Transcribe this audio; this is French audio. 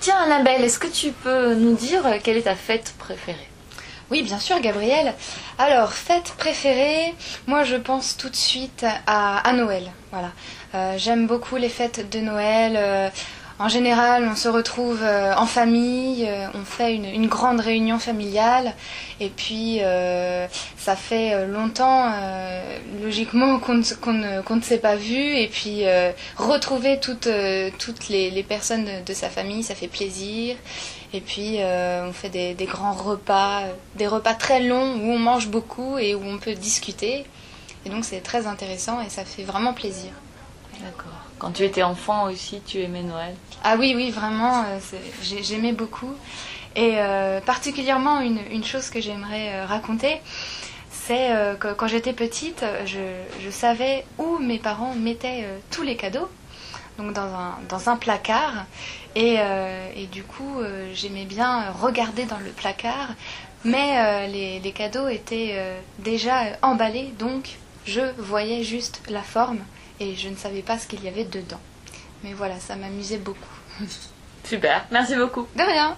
Tiens Annabelle, est-ce que tu peux nous dire quelle est ta fête préférée? Oui, bien sûr, Gabrielle. Alors, fête préférée, moi je pense tout de suite à Noël. Voilà. J'aime beaucoup les fêtes de Noël. En général, on se retrouve en famille, on fait une grande réunion familiale et puis ça fait longtemps, logiquement, qu'on ne s'est pas vu et puis retrouver toutes les personnes de sa famille, ça fait plaisir. Et puis on fait des grands repas, des repas très longs où on mange beaucoup et où on peut discuter. Et donc c'est très intéressant et ça fait vraiment plaisir. D'accord. Quand tu étais enfant aussi, tu aimais Noël? Ah oui, oui, vraiment, j'aimais beaucoup. Et particulièrement, une chose que j'aimerais raconter, c'est que quand j'étais petite, je savais où mes parents mettaient tous les cadeaux, donc dans un placard. Et du coup, j'aimais bien regarder dans le placard, mais les cadeaux étaient déjà emballés, donc je voyais juste la forme. Et je ne savais pas ce qu'il y avait dedans. Mais voilà, ça m'amusait beaucoup. Super, merci beaucoup. De rien.